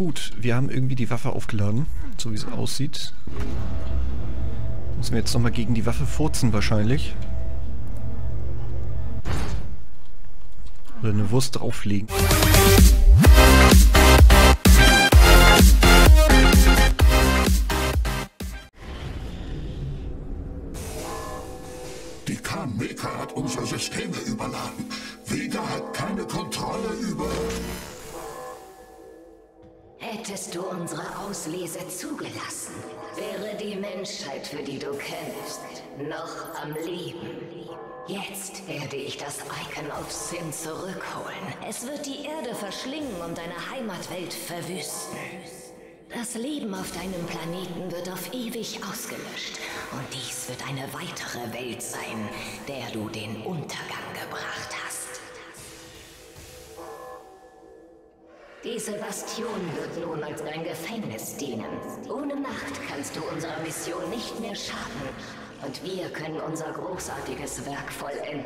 Gut, wir haben irgendwie die Waffe aufgeladen, so wie es aussieht. Müssen wir jetzt nochmal gegen die Waffe furzen wahrscheinlich. Oder eine Wurst drauflegen. Die K-Meka hat unsere Systeme überladen. Vega hat keine Kontrolle über... Hättest du unsere Auslese zugelassen, wäre die Menschheit, für die du kämpfst, noch am Leben. Jetzt werde ich das Icon of Sin zurückholen. Es wird die Erde verschlingen und deine Heimatwelt verwüsten. Das Leben auf deinem Planeten wird auf ewig ausgelöscht. Und dies wird eine weitere Welt sein, der du den Untergang gebracht hast. Diese Bastion wird nun als dein Gefängnis dienen. Ohne Macht kannst du unserer Mission nicht mehr schaden. Und wir können unser großartiges Werk vollenden.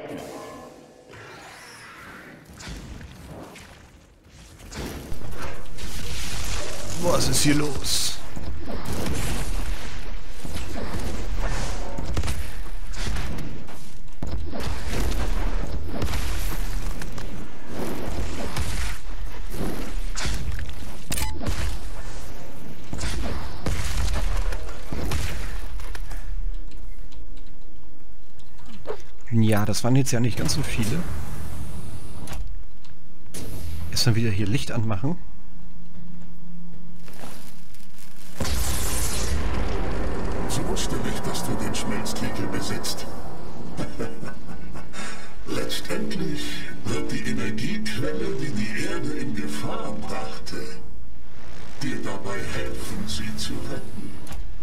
Was ist hier los? Ja, das waren jetzt ja nicht ganz so viele. Erstmal wieder hier Licht anmachen. Sie wusste nicht, dass du den Schmelztiegel besitzt. Letztendlich wird die Energiequelle, die die Erde in Gefahr brachte, dir dabei helfen, sie zu retten.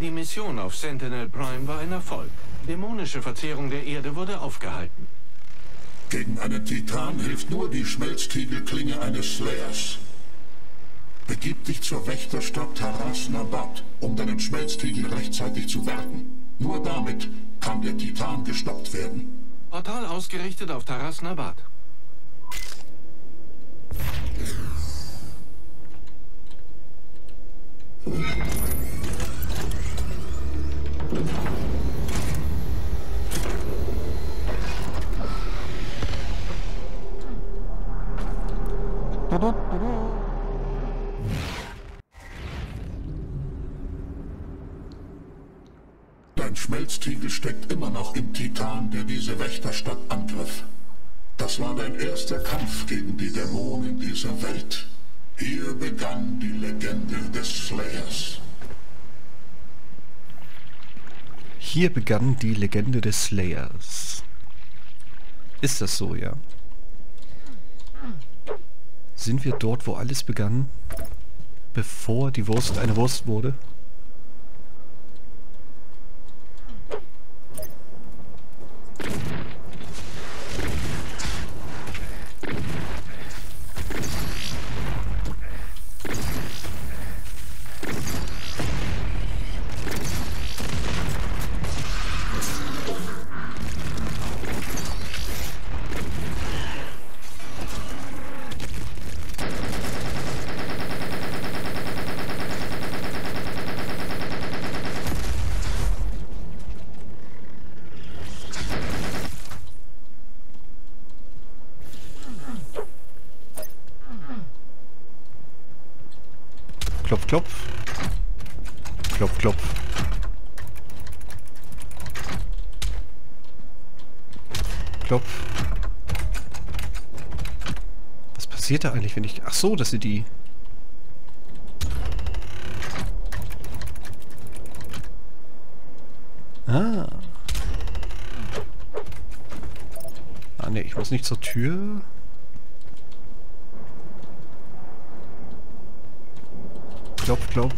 Die Mission auf Sentinel Prime war ein Erfolg. Dämonische Verzehrung der Erde wurde aufgehalten. Gegen einen Titan hilft nur die Schmelztiegelklinge eines Slayers. Begib dich zur Wächterstadt Taras Nabat, um deinen Schmelztiegel rechtzeitig zu werten. Nur damit kann der Titan gestoppt werden. Portal ausgerichtet auf Taras Nabat. Dein Schmelztiegel steckt immer noch im Titan, der diese Wächterstadt angriff. Das war dein erster Kampf gegen die Dämonen dieser Welt. Hier begann die Legende des Slayers. Hier begann die Legende des Slayers. Ist das so, ja? Sind wir dort, wo alles begann, bevor die Wurst eine Wurst wurde? Klopf, klopf. Klopf, klopf. Klopf. Was passiert da eigentlich, wenn ich... Ach so, dass sie die... Ah. Ah ne, ich muss nicht zur Tür... Klopf, klopf.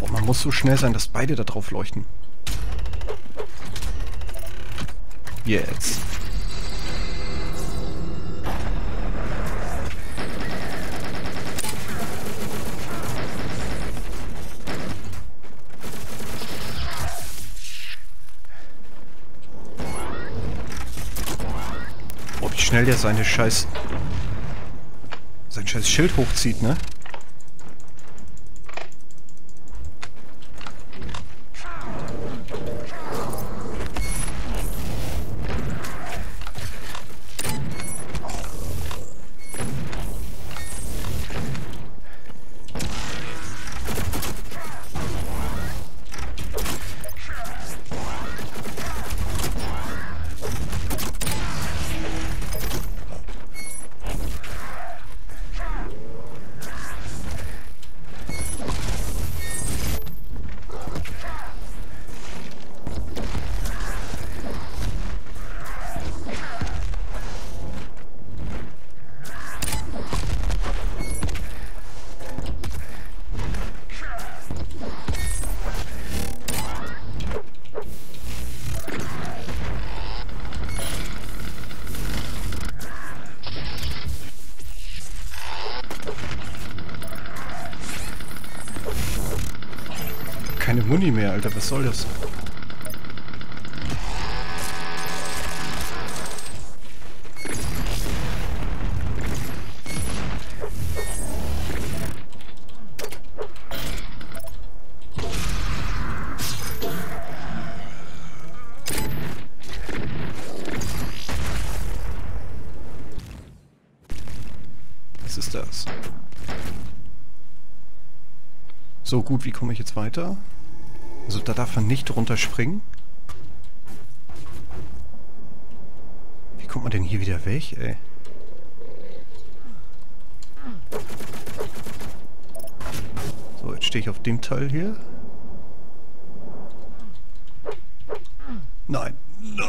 Oh, man muss so schnell sein, dass beide da drauf leuchten. Jetzt. schnell der seine scheiß... sein scheiß Schild hochzieht, ne? Muni mehr, Alter, was soll das? Was ist das? So gut, wie komme ich jetzt weiter? Also da darf man nicht runterspringen. Wie kommt man denn hier wieder weg, ey? So, jetzt stehe ich auf dem Teil hier. Nein. Nein!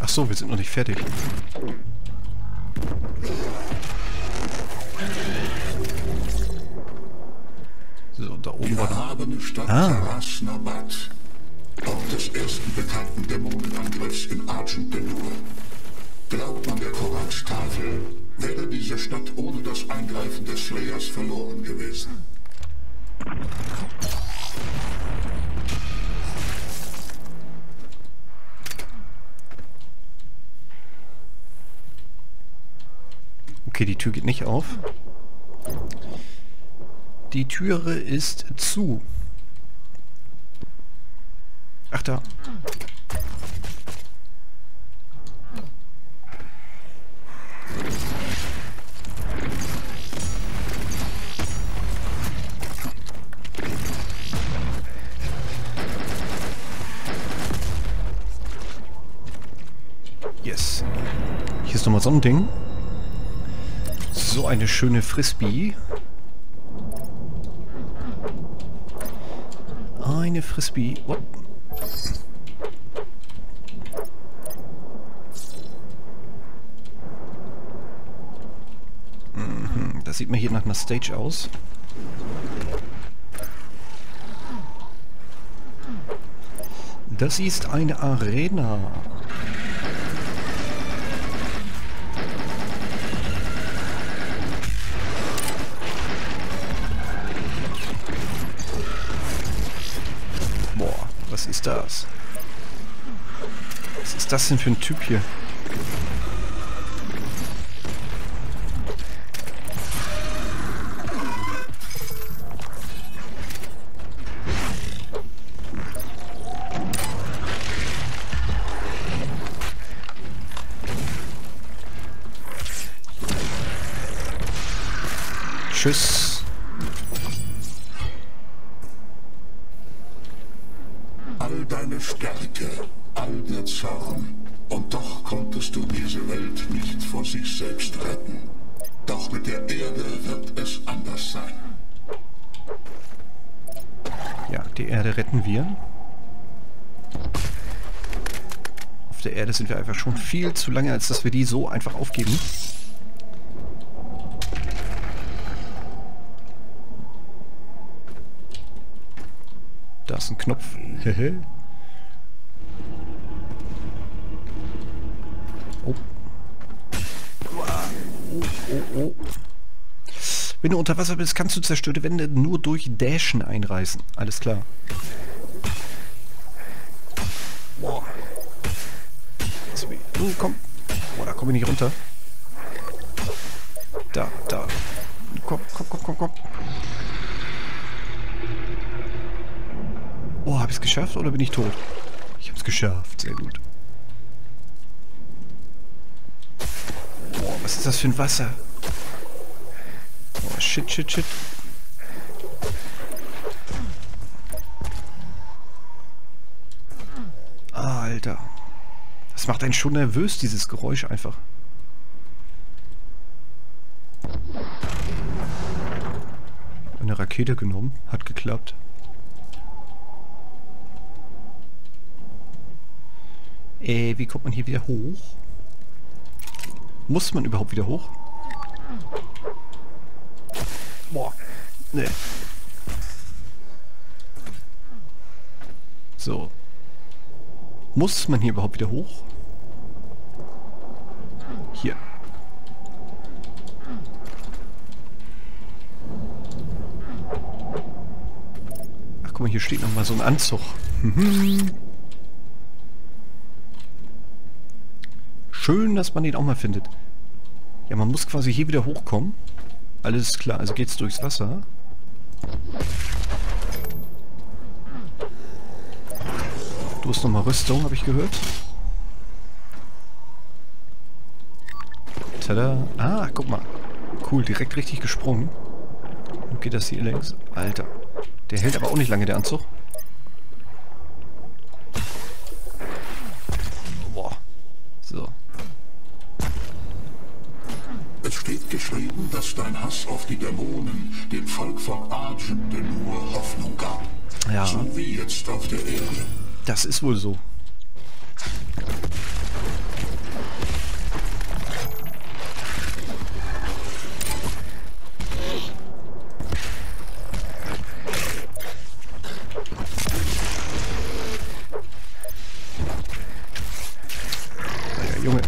Ach so, wir sind noch nicht fertig. Erhabene Stadt Taras Nabat, Ort des ersten bekannten Dämonenangriffs in Argent D'Nur. Glaubt man der Koranstafel, wäre diese Stadt ohne das Eingreifen des Slayers verloren gewesen. Okay, die Tür geht nicht auf. Die Türe ist zu. Ach da. Yes. Hier ist nochmal so ein Ding. So eine schöne Frisbee. Eine Frisbee. What? Das sieht mir hier nach einer Stage aus. Das ist eine Arena. Das. Was ist das denn für ein Typ hier? Tschüss. Deine Stärke, all der Zorn, und doch konntest du diese Welt nicht vor sich selbst retten. Doch mit der Erde wird es anders sein. Ja, die Erde retten wir. Auf der Erde sind wir einfach schon viel zu lange, als dass wir die so einfach aufgeben. Da ist ein Knopf. Oh. Oh, oh, oh. Wenn du unter Wasser bist, kannst du zerstörte Wände nur durch Dashen einreißen. Alles klar. Boah. komm. Boah, da komme ich nicht runter. Da, da. Komm, komm, komm, komm, komm. Oh, habe ich es geschafft oder bin ich tot? Ich habe es geschafft, sehr gut. Boah, was ist das für ein Wasser? Oh, shit, shit, shit. Alter. Das macht einen schon nervös, dieses Geräusch einfach. Eine Rakete genommen, hat geklappt. Wie kommt man hier wieder hoch? Muss man überhaupt wieder hoch? Boah, ne. So. Muss man hier überhaupt wieder hoch? Hier. Ach guck mal, hier steht nochmal so ein Anzug. Schön, dass man den auch mal findet. Ja, man muss quasi hier wieder hochkommen. Alles klar, also geht's durchs Wasser. Du hast nochmal Rüstung, habe ich gehört. Tada. Ah, guck mal. Cool, direkt richtig gesprungen. Und geht das hier längs? Alter. Der hält aber auch nicht lange, der Anzug. Boah. So. Es steht geschrieben, dass dein Hass auf die Dämonen dem Volk von Argent D'Nur Hoffnung gab. Ja. So wie jetzt auf der Erde. Das ist wohl so. Alter, Junge.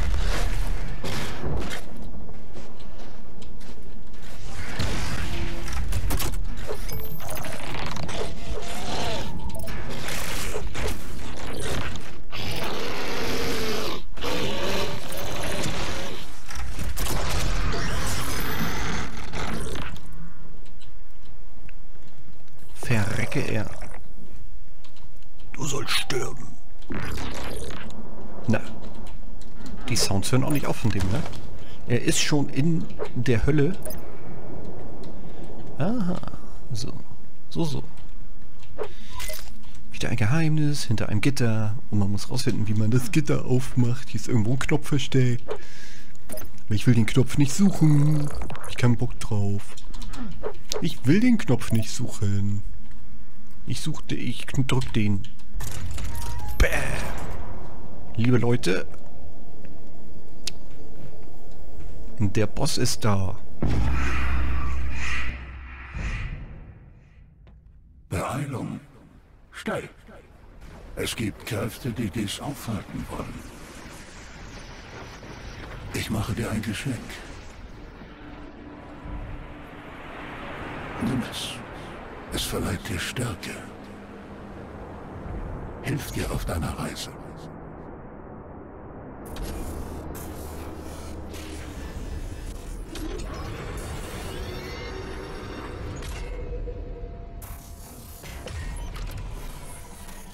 Hören auch nicht auf von dem, ne? Er ist schon in der Hölle. Aha. So. So, so. Wieder ein Geheimnis hinter einem Gitter. Und man muss rausfinden, wie man das Gitter aufmacht. Hier ist irgendwo ein Knopf versteckt. Aber ich will den Knopf nicht suchen. Ich keinen Bock drauf. Ich will den Knopf nicht suchen. Ich drück den. Bäh. Liebe Leute. Der Boss ist da. Beeilung. Steil. Es gibt Kräfte, die dies aufhalten wollen. Ich mache dir ein Geschenk. Nimm es. Es verleiht dir Stärke. Hilft dir auf deiner Reise.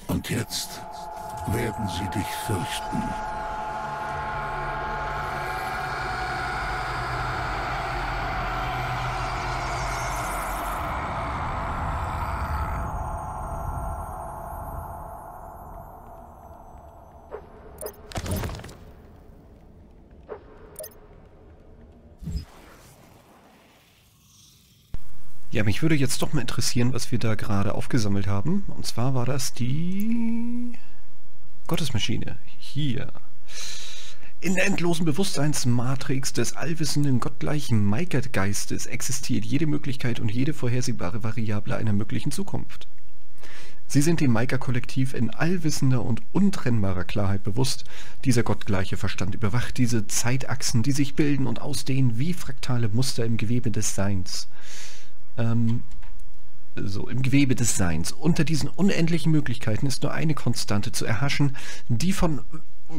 Und jetzt werden sie dich fürchten. Ja, mich würde jetzt doch mal interessieren, was wir da gerade aufgesammelt haben. Und zwar war das die Gottesmaschine. Hier. In der endlosen Bewusstseinsmatrix des allwissenden, gottgleichen Maika-Geistes existiert jede Möglichkeit und jede vorhersehbare Variable einer möglichen Zukunft. Sie sind dem Maika-Kollektiv in allwissender und untrennbarer Klarheit bewusst. Dieser gottgleiche Verstand überwacht diese Zeitachsen, die sich bilden und ausdehnen wie fraktale Muster im Gewebe des Seins. So, im Gewebe des Seins. Unter diesen unendlichen Möglichkeiten ist nur eine Konstante zu erhaschen, die von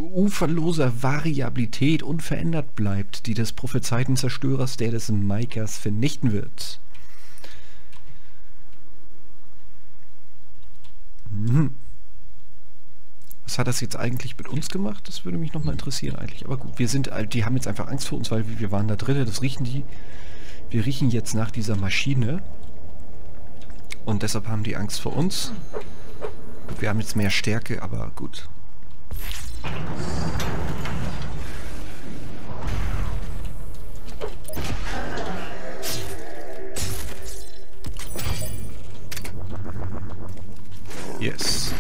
uferloser Variabilität unverändert bleibt, die des prophezeiten Zerstörers, der des Maikas vernichten wird. Hm. Was hat das jetzt eigentlich mit uns gemacht? Das würde mich nochmal interessieren eigentlich. Aber gut, wir sind, die haben jetzt einfach Angst vor uns, weil wir waren da drin, das riechen die. Wir riechen jetzt nach dieser Maschine. Und deshalb haben die Angst vor uns. Gut, wir haben jetzt mehr Stärke, aber gut. Yes.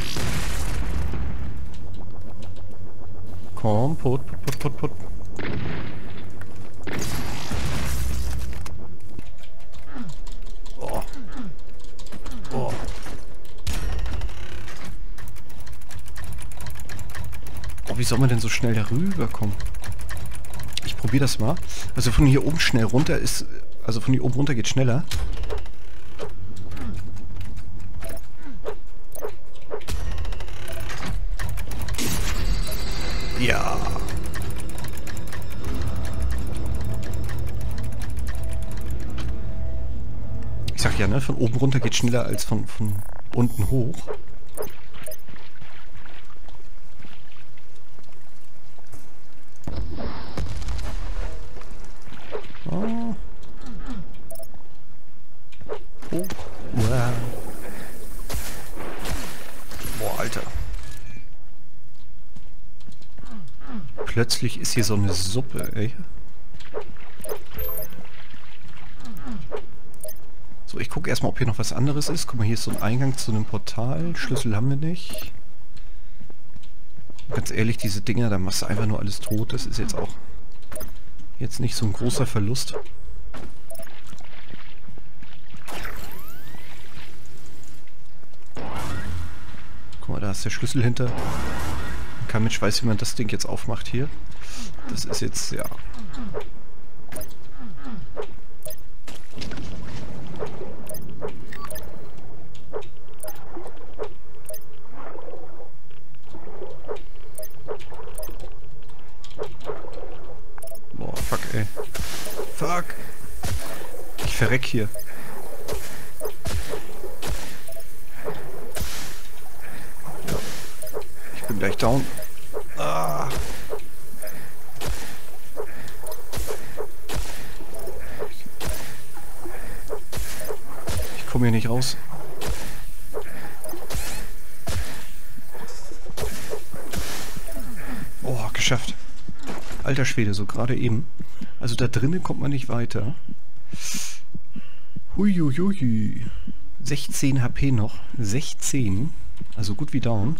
Komm, put. Oh. Oh. Oh, wie soll man denn so schnell darüber kommen? Ich probiere das mal. Also von hier oben schnell runter ist... Also von hier oben runter geht schneller. Ja. Ich sag ja, ne? Von oben runter geht schneller als von unten hoch. Oh. Oh. Wow. Boah, Alter. Plötzlich ist hier so eine Suppe, ey. So, ich gucke erstmal, ob hier noch was anderes ist. Guck mal, hier ist so ein Eingang zu einem Portal. Schlüssel haben wir nicht. Ganz ehrlich, diese Dinger, da machst du einfach nur alles tot. Das ist jetzt auch jetzt nicht so ein großer Verlust. Guck mal, da ist der Schlüssel hinter. Mensch, weiß, wie man das Ding jetzt aufmacht hier. Das ist jetzt, ja. Boah, fuck, ey. Fuck. Ich verreck hier. Ja. Ich bin gleich down. Ah. Ich komme hier nicht raus. Oh, geschafft. Alter Schwede, so gerade eben. Also da drinnen kommt man nicht weiter. Huiuiui. 16 HP noch. 16. Also gut wie down.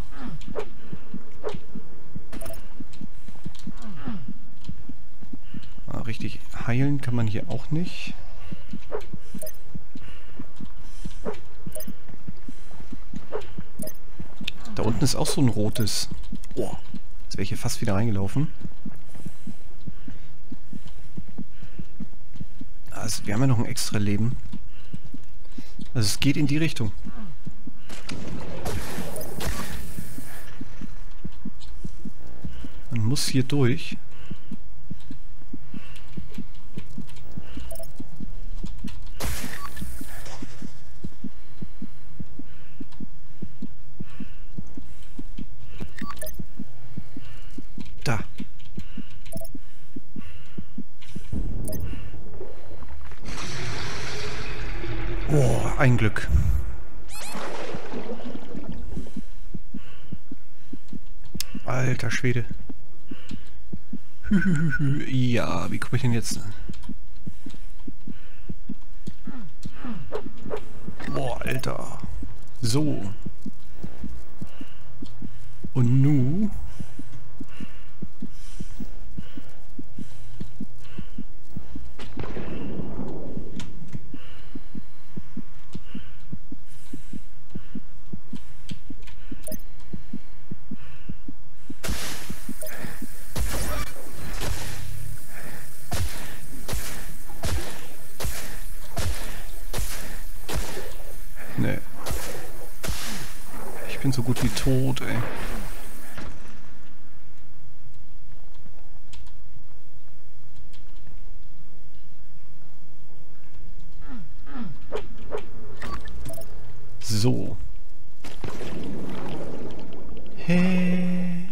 Richtig heilen kann man hier auch nicht. Da unten ist auch so ein rotes. Oh, jetzt wäre ich hier fast wieder reingelaufen. Also, wir haben ja noch ein extra Leben. Also es geht in die Richtung. Man muss hier durch. Ein Glück. Alter Schwede. Ja, wie komme ich denn jetzt? Boah, Alter. So. Und nu? So gut wie tot, ey. So. Hä?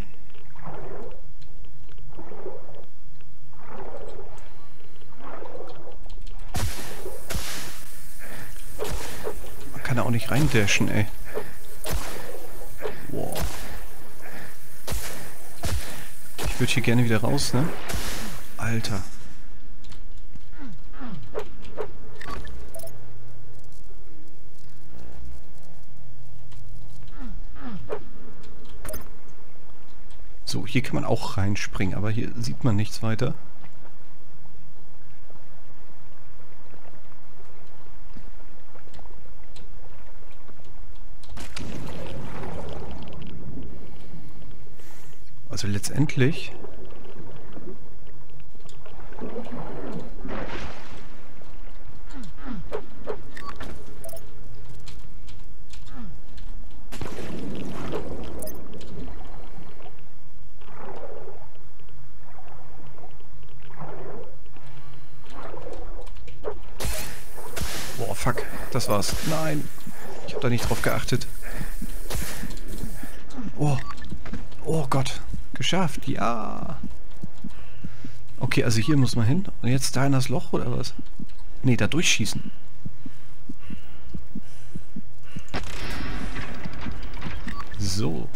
Man kann da auch nicht reindashen, ey. Wow. Ich würde hier gerne wieder raus, ne? Alter. So, hier kann man auch reinspringen, aber hier sieht man nichts weiter. Also letztendlich... Fuck, das war's. Nein, ich habe da nicht drauf geachtet. Oh, oh Gott, geschafft, ja. Okay, also hier muss man hin. Und jetzt da in das Loch oder was? Nee, da durchschießen. So.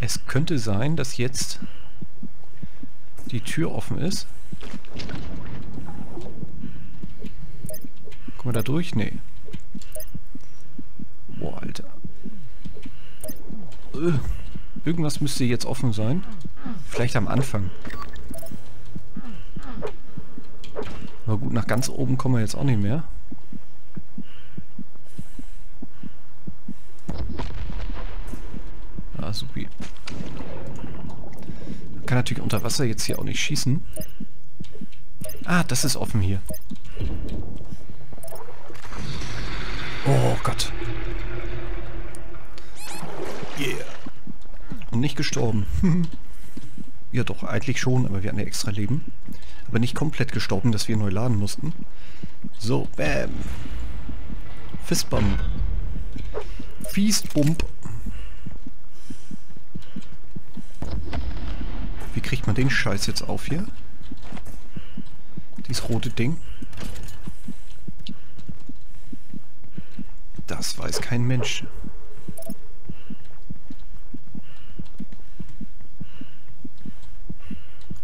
Es könnte sein, dass jetzt die Tür offen ist. Kommen wir da durch? Nee. Boah, Alter. Irgendwas müsste jetzt offen sein. Vielleicht am Anfang. Aber gut, nach ganz oben kommen wir jetzt auch nicht mehr. Ah, supi. Man kann natürlich unter Wasser jetzt hier auch nicht schießen. Ah, das ist offen hier. Oh Gott. Yeah. Und nicht gestorben. Ja doch, eigentlich schon, aber wir hatten ja extra Leben. Aber nicht komplett gestorben, dass wir neu laden mussten. So, bam. Fistbump. Fiestbump. Wie kriegt man den Scheiß jetzt auf hier? Dieses rote Ding. Das weiß kein Mensch.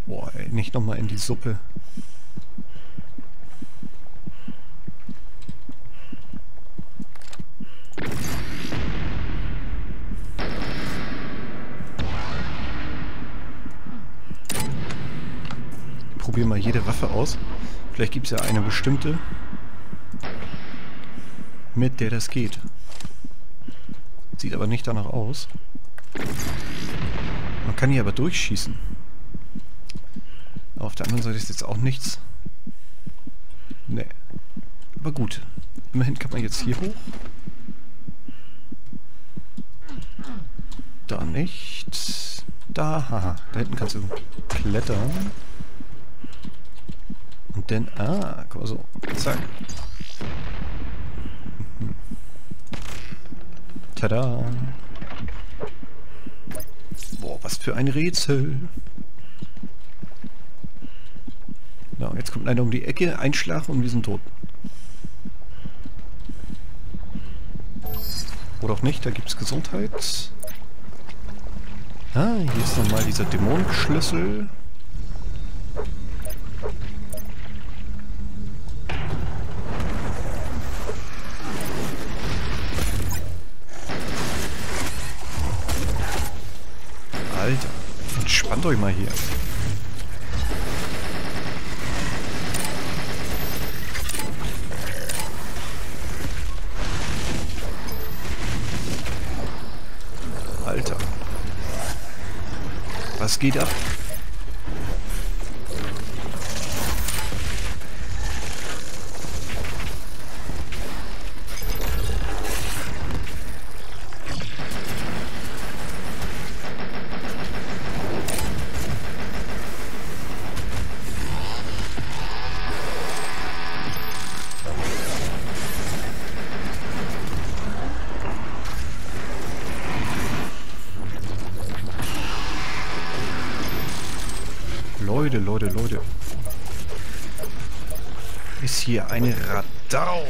Boah, ey, nicht nochmal in die Suppe. Ich probiere mal jede Waffe aus. Vielleicht gibt es ja eine bestimmte, mit der das geht. Sieht aber nicht danach aus. Man kann hier aber durchschießen. Auf der anderen Seite ist jetzt auch nichts. Nee. Aber gut. Immerhin kann man jetzt hier hoch. Da nicht. Da. Haha. Da hinten kannst du klettern. Und dann... Ah, guck mal so. Zack. Tada! Boah, was für ein Rätsel! Na, jetzt kommt einer um die Ecke, ein Schlag und wir sind tot. Oder auch nicht, da gibt's Gesundheit. Ah, hier ist nochmal dieser Dämonenschlüssel. Alter, entspannt euch mal hier. Alter. Was geht ab? Leute, Leute, Leute. Ist hier eine Radau.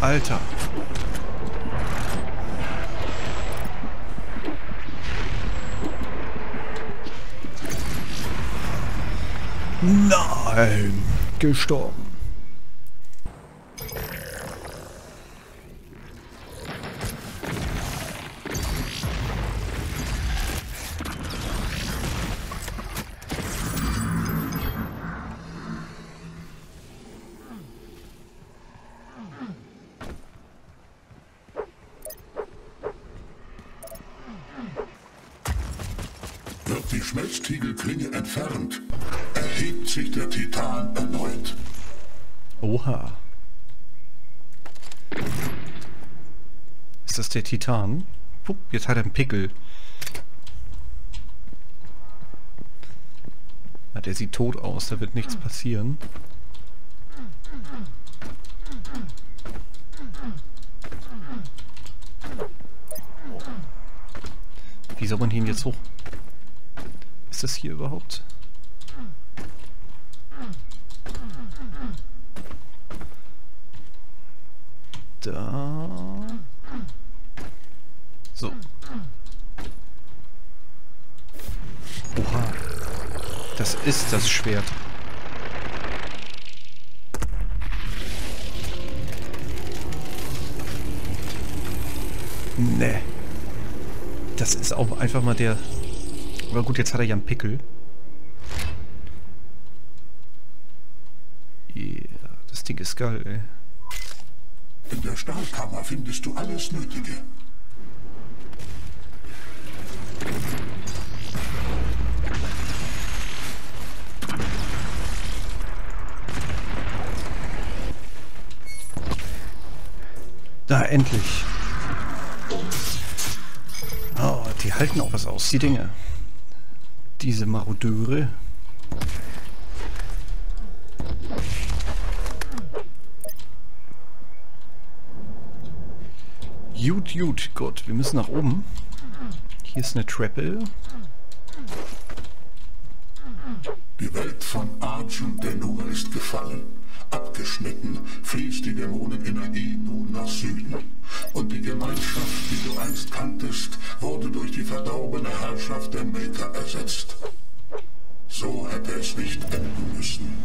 Alter. Nein, gestorben. Schmelztiegelklinge entfernt, erhebt sich der Titan erneut. Oha. Ist das der Titan? Pup, jetzt hat er einen Pickel. Na, der sieht tot aus, da wird nichts passieren. Wie soll man ihn jetzt hoch? Ist das hier überhaupt? Da. So. Oha. Das ist das Schwert. Nee. Das ist auch einfach mal der... Aber gut, jetzt hat er ja einen Pickel. Ja, yeah, das Ding ist geil, ey. In der Stahlkammer findest du alles Nötige. Da, endlich. Oh, die halten auch was aus, die Dinge. Diese Marodeure. Jut, jut, Gott, wir müssen nach oben. Hier ist eine Treppe. Die Welt von Argent D'Nur ist gefallen. Abgeschnitten fließt die Dämonenenergie nun nach Süden. Und die Gemeinschaft, die du einst kanntest, wurde durch die verdorbene Herrschaft der Makyr ersetzt. So hätte es nicht enden müssen.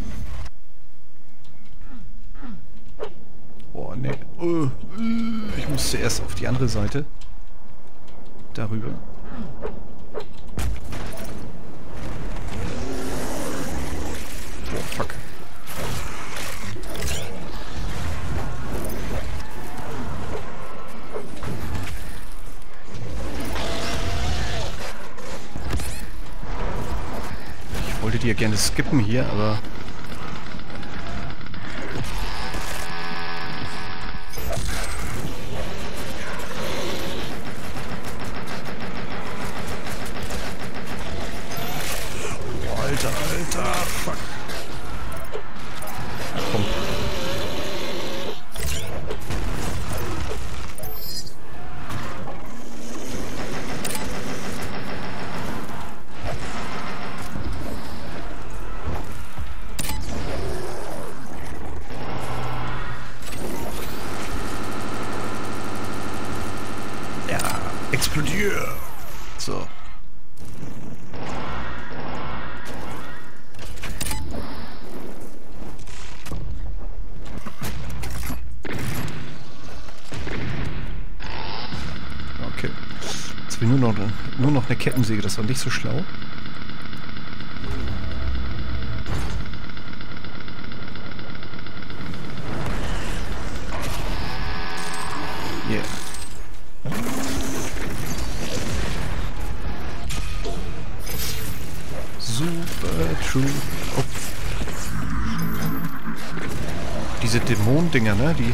Oh, ne. Ich muss zuerst auf die andere Seite. Darüber. Oh, fuck. Ich wollte die ja gerne skippen hier, aber... Alter, Alter, fuck. Ach, komm. Ja, explodier. So. Jetzt habe ich nur noch eine Kettensäge, das war nicht so schlau. Yeah. Super true. Oh. Diese Dämonendinger, ne? Die.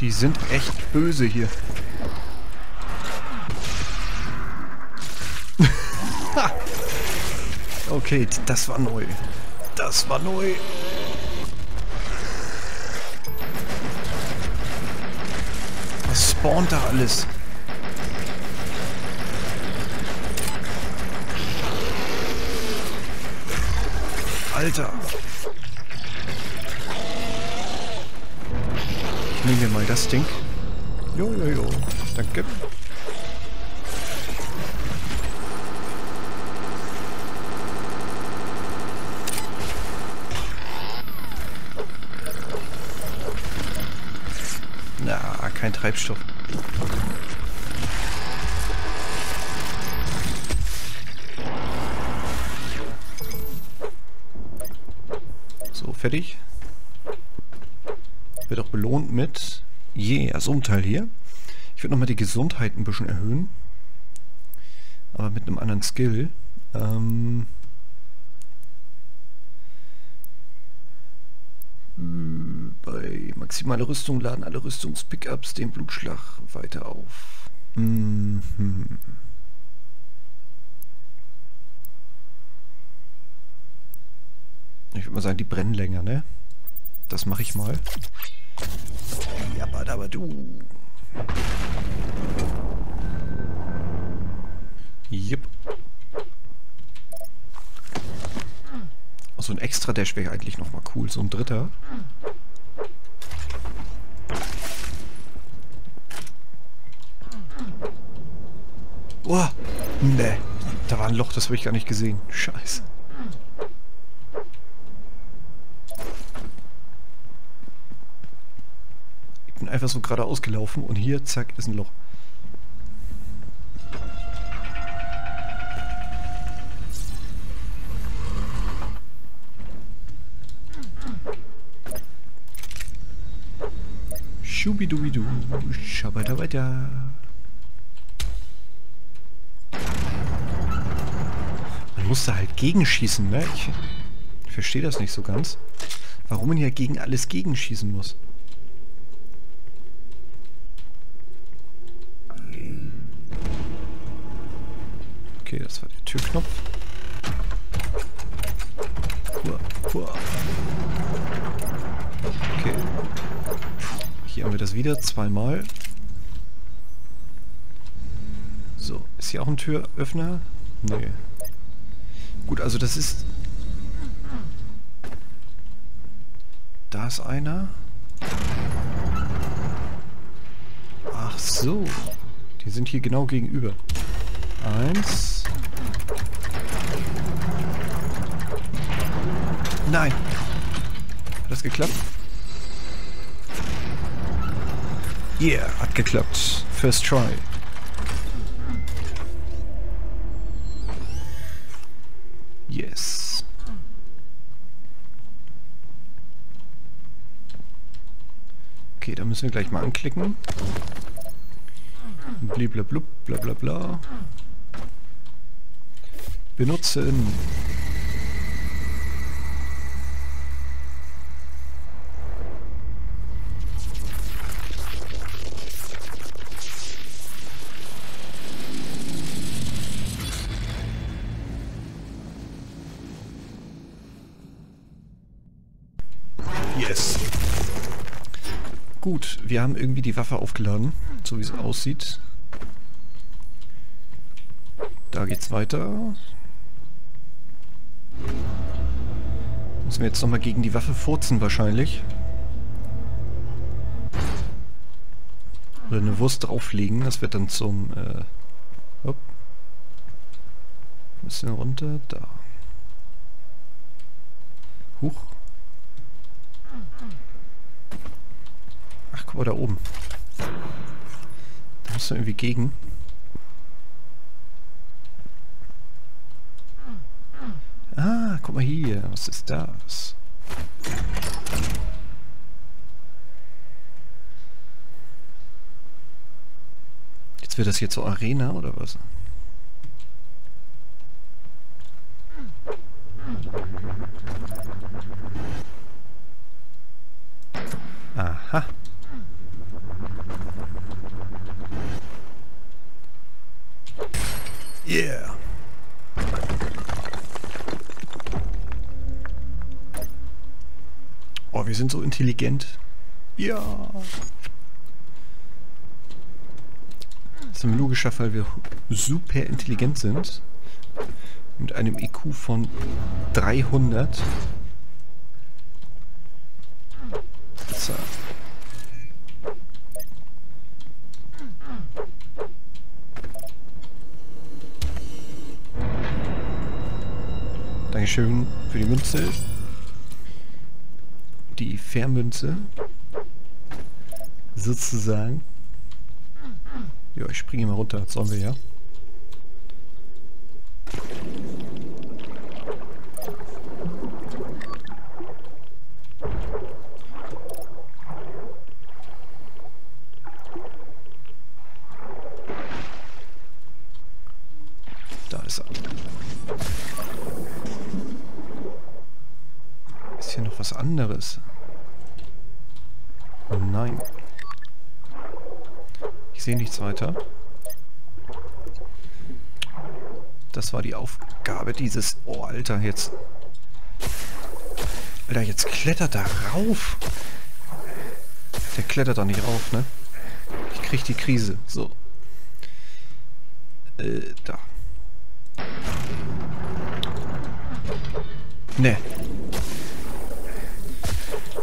Die sind echt böse hier. Okay, das war neu. Das war neu. Was spawnt da alles? Alter. Nehmen wir mal das Ding. Jojojo. Danke. Na, kein Treibstoff. So, fertig. Wird auch belohnt mit so ein Teil hier. Ich würde nochmal die Gesundheit ein bisschen erhöhen. Aber mit einem anderen Skill. Bei maximaler Rüstung laden alle Rüstungspickups den Blutschlag weiter auf. Ich würde mal sagen, die brennen länger, ne? Das mache ich mal. Jabadabadu. Jupp. Oh, so ein extra Dash wäre eigentlich nochmal cool. So ein dritter. Oh, ne. Da war ein Loch, das habe ich gar nicht gesehen. Scheiße. Einfach so geradeaus gelaufen und hier, zack, ist ein Loch. Schubidubidu, schabata weiter. Man muss da halt gegenschießen, ne? Ich verstehe das nicht so ganz. Warum man ja gegen alles gegenschießen muss. Okay, das war der Türknopf. Okay. Hier haben wir das wieder, zweimal. So, ist hier auch ein Türöffner? Nee. Gut, also das ist... Da ist einer. Ach so. Die sind hier genau gegenüber. Eins... Nein! Hat das geklappt? Yeah, hat geklappt. First try. Yes. Okay, da müssen wir gleich mal anklicken. Bliblablub, blablabla. Benutzen. Yes. Gut, wir haben irgendwie die Waffe aufgeladen, so wie es aussieht. Da geht's weiter. Müssen wir jetzt nochmal gegen die Waffe furzen wahrscheinlich. Oder eine Wurst drauflegen, das wird dann zum... Ein bisschen runter, da. Huch. Ach, guck mal, da oben. Da muss man irgendwie gegen. Ah, guck mal hier. Was ist das? Jetzt wird das hier zur Arena, oder was? Aha. Yeah. Oh, wir sind so intelligent. Ja. Das ist ein logischer Fall, wir super intelligent sind. Mit einem IQ von 300. So. Dankeschön für die Münze. Die Fährmünze. Sozusagen. Ja, ich springe mal runter. Das sollen wir ja. Da ist er. Ist hier noch was anderes? Oh nein. Ich sehe nichts weiter. Das war die Aufgabe dieses... Oh, Alter, jetzt... Alter, jetzt klettert er rauf. Der klettert doch nicht rauf, ne? Ich krieg die Krise. So. Da. Ne.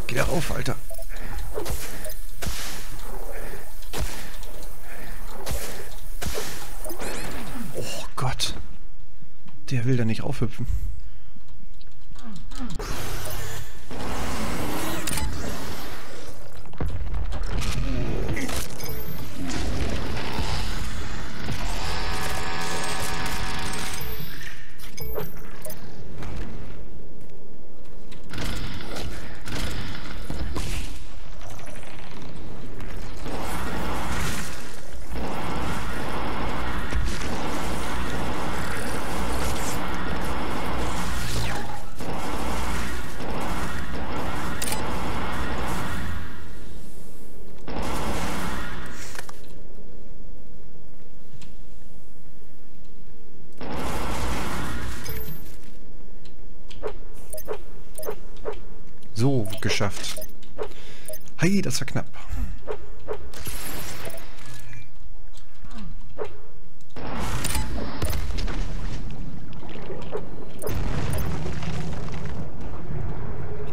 Geh da rauf, Alter. Oh Gott. Der will da nicht aufhüpfen. So, geschafft. Hey, das war knapp.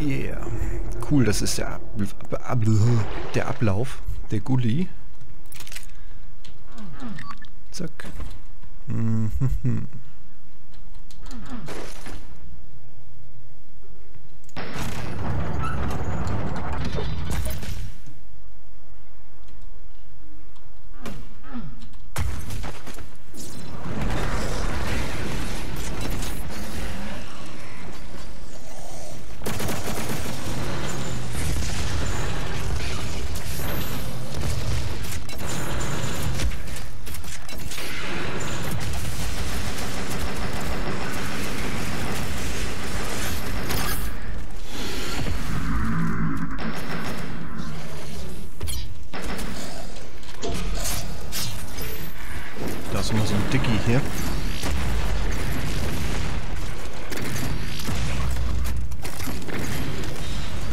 Yeah. Cool, das ist der Ablauf. Der Gulli. Zack. Mhm. Hier.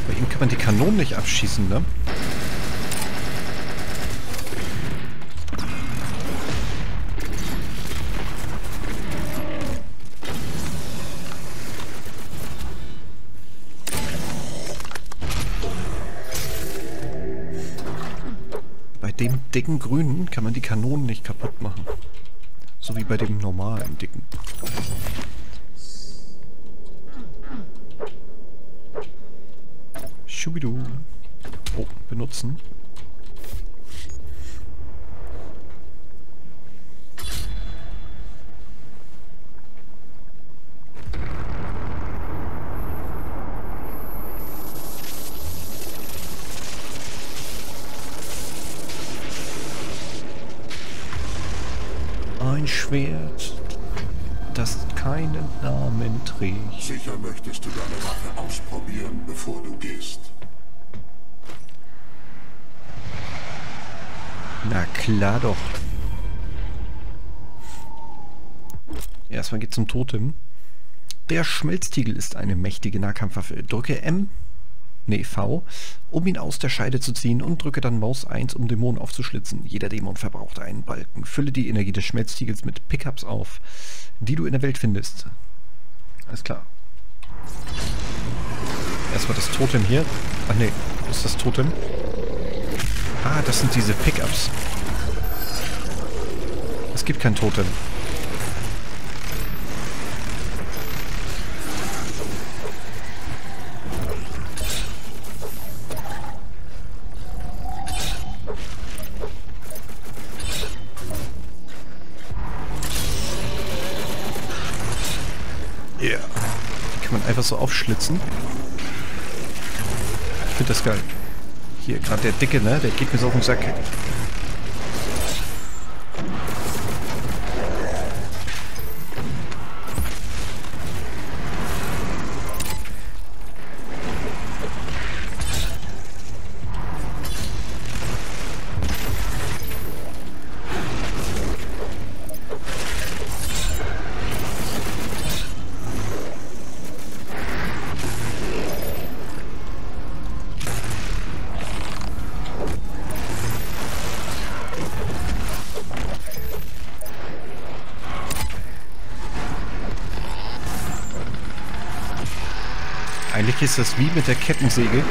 Bei ihm kann man die Kanonen nicht abschießen, ne? Bei dem dicken Grünen kann man die Kanonen nicht kaputt machen. So wie bei dem normalen dicken. Schubidu. Oh, benutzen. Ein Schwert, das keinen Namen trägt. Sicher möchtest du deine Waffe ausprobieren, bevor du gehst. Na klar doch. Erstmal geht's zum Totem. Der Schmelztiegel ist eine mächtige Nahkampfwaffe. Drücke V, um ihn aus der Scheide zu ziehen, und drücke dann Maus 1, um Dämonen aufzuschlitzen. Jeder Dämon verbraucht einen Balken. Fülle die Energie des Schmelztiegels mit Pickups auf, die du in der Welt findest. Alles klar. Erstmal das Totem hier. Ach ne, wo ist das Totem? Ah, das sind diese Pickups. Es gibt kein Totem. So aufschlitzen. Ich finde das geil. Hier, gerade der Dicke, ne? Der geht mir so auf den Sack. Eigentlich ist das wie mit der Kettensäge,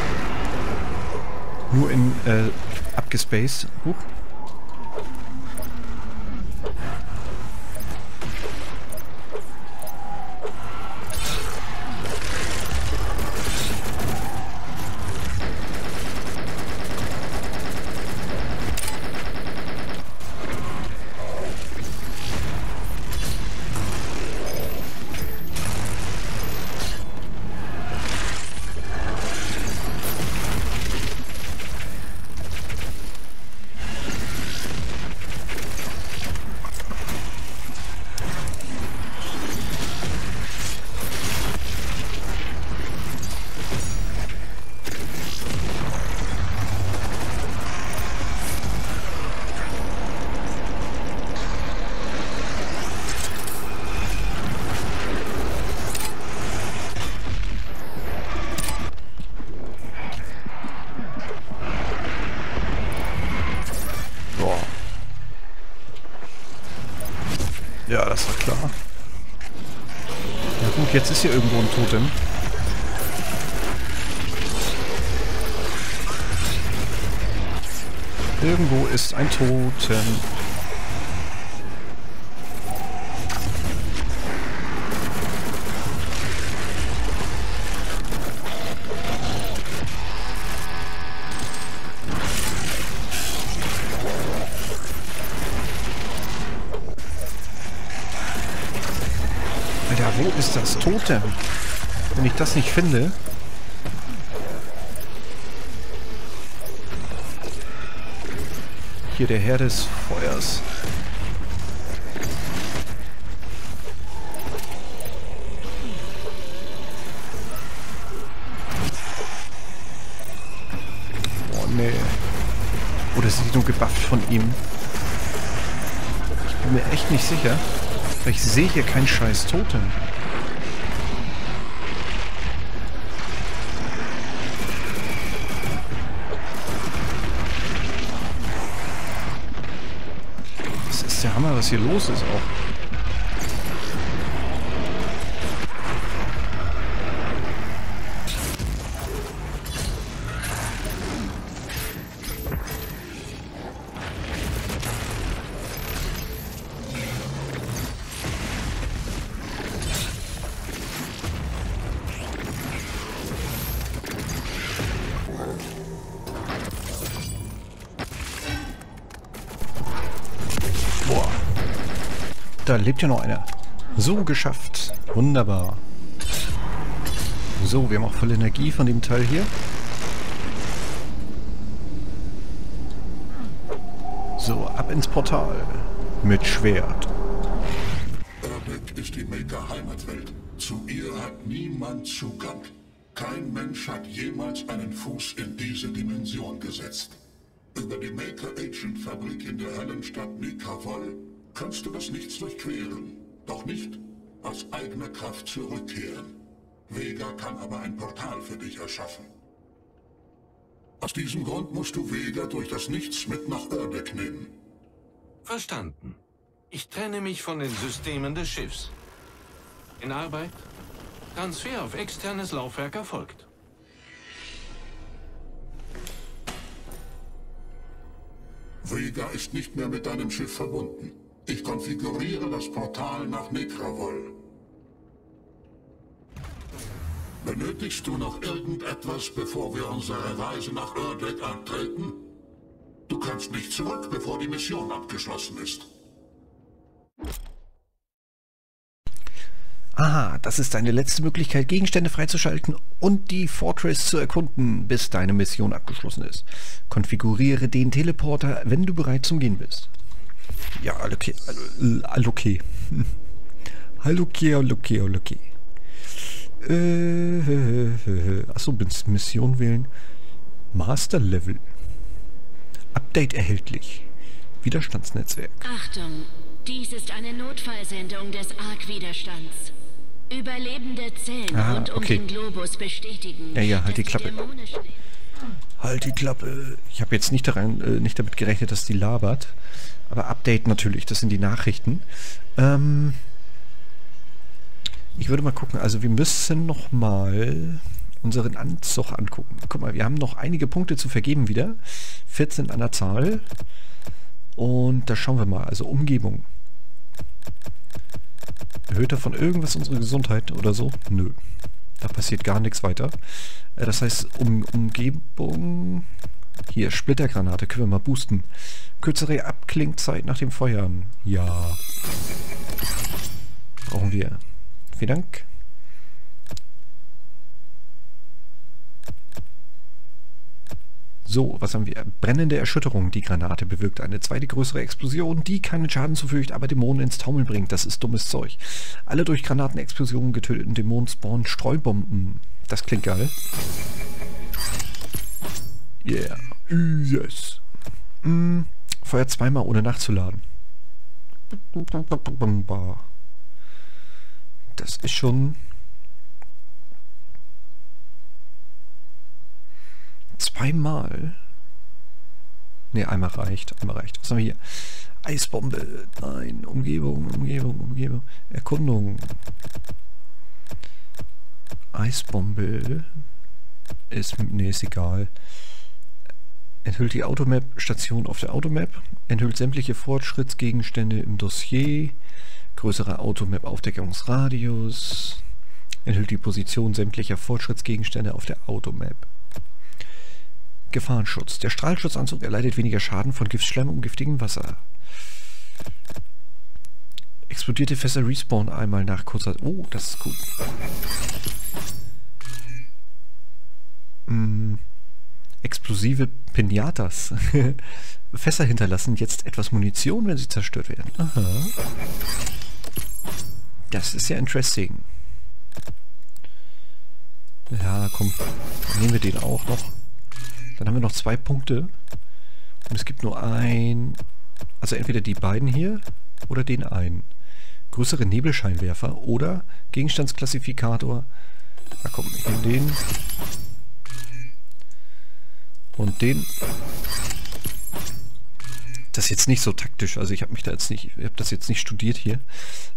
nur in abgespaced. Huch. Ja, das war klar. Na gut, jetzt ist hier irgendwo ein Totem. Irgendwo ist ein Totem. Ist das Totem? Wenn ich das nicht finde... Hier der Herr des Feuers. Oh nee. Oder sind die nur gebufft von ihm? Ich bin mir echt nicht sicher. Weil ich sehe hier kein scheiß Totem. Hammer, was hier los ist auch. da lebt ja noch einer. So, geschafft. Wunderbar. So, wir haben auch voll Energie von dem Teil hier. So, ab ins Portal. Mit Schwert. Urdeck ist die Maker-Heimatwelt. Zu ihr hat niemand Zugang. Kein Mensch hat jemals einen Fuß in diese Dimension gesetzt. Über die Maker-Agent-Fabrik in der Höllenstadt Mekaval kannst du das Nichts durchqueren. Doch nicht aus eigener Kraft zurückkehren. Vega kann aber ein Portal für dich erschaffen. Aus diesem Grund musst du Vega durch das Nichts mit nach Urdeck nehmen. Verstanden. Ich trenne mich von den Systemen des Schiffs. In Arbeit. Transfer auf externes Laufwerk erfolgt. Vega ist nicht mehr mit deinem Schiff verbunden. Ich konfiguriere das Portal nach Nekravol. Benötigst du noch irgendetwas, bevor wir unsere Reise nach Urdeck antreten? Du kannst nicht zurück, bevor die Mission abgeschlossen ist. Aha, das ist deine letzte Möglichkeit, Gegenstände freizuschalten und die Fortress zu erkunden, bis deine Mission abgeschlossen ist. Konfiguriere den Teleporter, wenn du bereit zum Gehen bist. Ja, okay. Okay. Achso, Mission wählen. Master Level. Update erhältlich. Widerstandsnetzwerk. Achtung, dies ist eine Notfallsendung des ARC-Widerstands. Überlebende Zellen rund um den Globus bestätigen. Ja, ja, halt die Klappe. Halt die Klappe. Ich habe jetzt nicht damit gerechnet, dass die labert. Aber Update natürlich, das sind die Nachrichten. Ich würde mal gucken, also wir müssen nochmal unseren Anzug angucken. Guck mal, wir haben noch einige Punkte zu vergeben wieder. 14 an der Zahl. Und da schauen wir mal, also Umgebung. Erhöht davon irgendwas unsere Gesundheit oder so? Nö. Da passiert gar nichts weiter. Das heißt, Umgebung... Hier, Splittergranate, können wir mal boosten. Kürzere Abklingzeit nach dem Feuern. Ja. Brauchen wir. Vielen Dank. So, was haben wir? Brennende Erschütterung. Die Granate bewirkt eine zweite größere Explosion, die keinen Schaden zufügt, aber Dämonen ins Taumeln bringt. Das ist dummes Zeug. Alle durch Granatenexplosionen getöteten Dämonen spawnen Streubomben. Das klingt geil. Yeah. Yes. Feuer zweimal ohne nachzuladen. Das ist schon... 2 Mal? Ne, einmal reicht. Was haben wir hier? Eisbombe. Nein, Umgebung. Erkundung. Eisbombe. Ist egal. Enthüllt die Automap-Station auf der Automap. Enthüllt sämtliche Fortschrittsgegenstände im Dossier. Größerer Automap-Aufdeckungsradius. Enthüllt die Position sämtlicher Fortschrittsgegenstände auf der Automap. Gefahrenschutz. Der Strahlschutzanzug erleidet weniger Schaden von Giftschleim und giftigem Wasser. Explodierte Fässer respawnen einmal nach kurzer... Oh, das ist gut. Explosive Pinatas. Fässer hinterlassen jetzt etwas Munition, wenn sie zerstört werden. Aha. Das ist ja interesting. Ja, komm. Nehmen wir den auch noch. Dann haben wir noch 2 Punkte. Und es gibt nur ein... Also entweder die beiden hier oder den einen. Größere Nebelscheinwerfer oder Gegenstandsklassifikator. Da kommt ich nehme den. Und den... Das ist jetzt nicht so taktisch, also ich habe mich da jetzt nicht, ich habe das jetzt nicht studiert hier.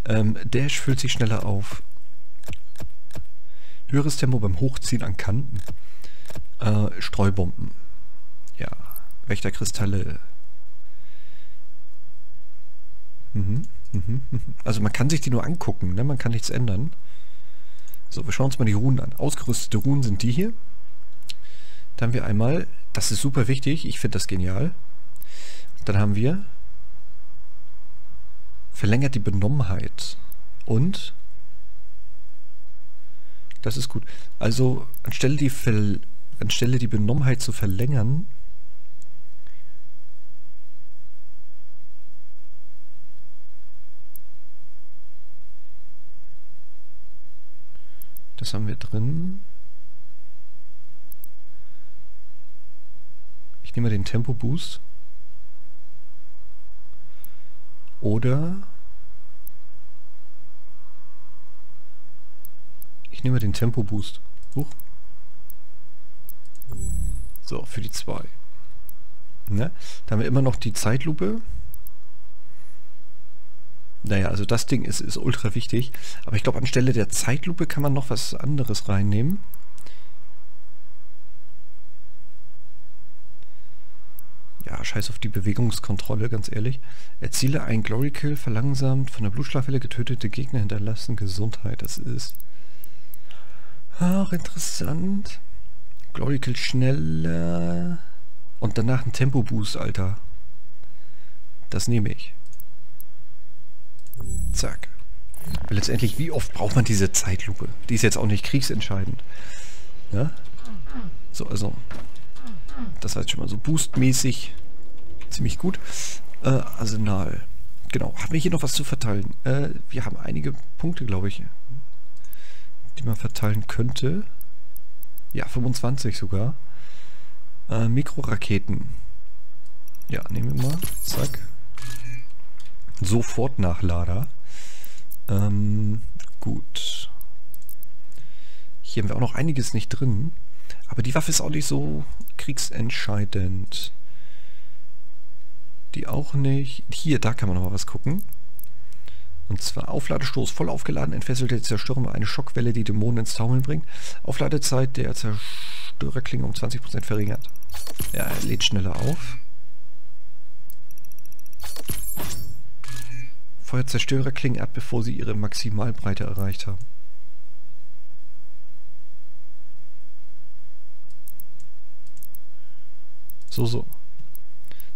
Dash füllt sich schneller auf. Höheres Tempo beim Hochziehen an Kanten. Streubomben. Ja. Wächterkristalle. Also man kann sich die nur angucken, ne? Man kann nichts ändern. So, wir schauen uns mal die Runen an. Ausgerüstete Runen sind die hier. Dann haben wir einmal, das ist super wichtig, ich finde das genial. Dann haben wir Verlängert die Benommenheit. Und? Das ist gut. Also anstelle die Benommenheit zu verlängern, das haben wir drin. Ich nehme mal den Tempo-Boost. Oder ich nehme den Tempo-Boost. So, für die 2. Ne? Da haben wir immer noch die Zeitlupe. Naja, also das Ding ist ultra wichtig. Aber ich glaube, anstelle der Zeitlupe kann man noch was anderes reinnehmen. Ja, scheiß auf die Bewegungskontrolle, ganz ehrlich. Erziele ein Glory Kill, verlangsamt, von der Blutschlafwelle getötete Gegner hinterlassen Gesundheit. Das ist... Ach, interessant. Glory Kill schneller. Und danach ein Tempo-Boost, Alter. Das nehme ich. Zack. Weil letztendlich, wie oft braucht man diese Zeitlupe? Die ist jetzt auch nicht kriegsentscheidend. Ja? So, also... Das heißt schon mal so boostmäßig ziemlich gut. Arsenal. Genau. Haben wir hier noch was zu verteilen? Wir haben einige Punkte, glaube ich, die man verteilen könnte. Ja, 25 sogar. Mikroraketen. Ja, nehmen wir mal. Zack. Sofort Nachlader. Gut. Hier haben wir auch noch einiges nicht drin. Aber die Waffe ist auch nicht so kriegsentscheidend. Die auch nicht. Hier, da kann man noch mal was gucken. Und zwar Aufladestoß. Voll aufgeladen entfesselt der Zerstörer eine Schockwelle, die Dämonen ins Taumeln bringt. Aufladezeit der Zerstörerklinge um 20% verringert. Ja, er lädt schneller auf. Feuer Zerstörerklingen ab, bevor sie ihre Maximalbreite erreicht haben. So.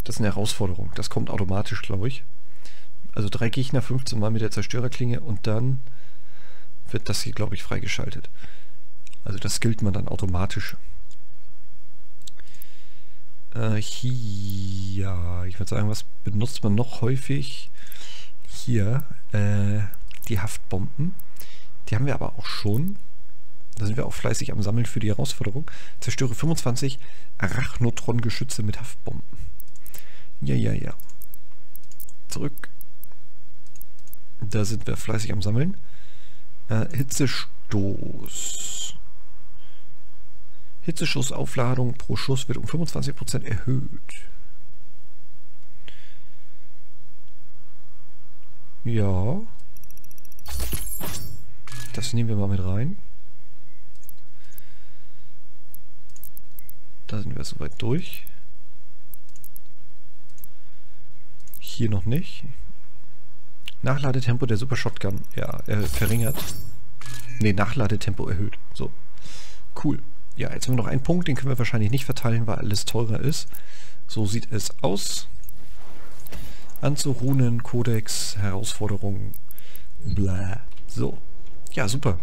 Das ist eine Herausforderung. Das kommt automatisch, glaube ich. Also 3 Gegner, 15 Mal mit der Zerstörerklinge und dann wird das hier, glaube ich, freigeschaltet. Also das gilt man dann automatisch. Hier, ich würde sagen, was benutzt man noch häufig? Hier, die Haftbomben. Die haben wir aber auch schon. Da sind wir auch fleißig am Sammeln für die Herausforderung. Zerstöre 25 Arachnotron-Geschütze mit Haftbomben. Ja. Zurück. Da sind wir fleißig am Sammeln. Hitzestoß. Hitzeschussaufladung pro Schuss wird um 25% erhöht. Ja. Das nehmen wir mal mit rein. Da sind wir soweit durch. Hier noch nicht. Nachladetempo der Super Shotgun. Ja, verringert. Ne, Nachladetempo erhöht. So. Cool. Ja, jetzt haben wir noch einen Punkt. Den können wir wahrscheinlich nicht verteilen, weil alles teurer ist. So sieht es aus. Anzurunen, Kodex, Herausforderungen. Bla. So. Ja, super.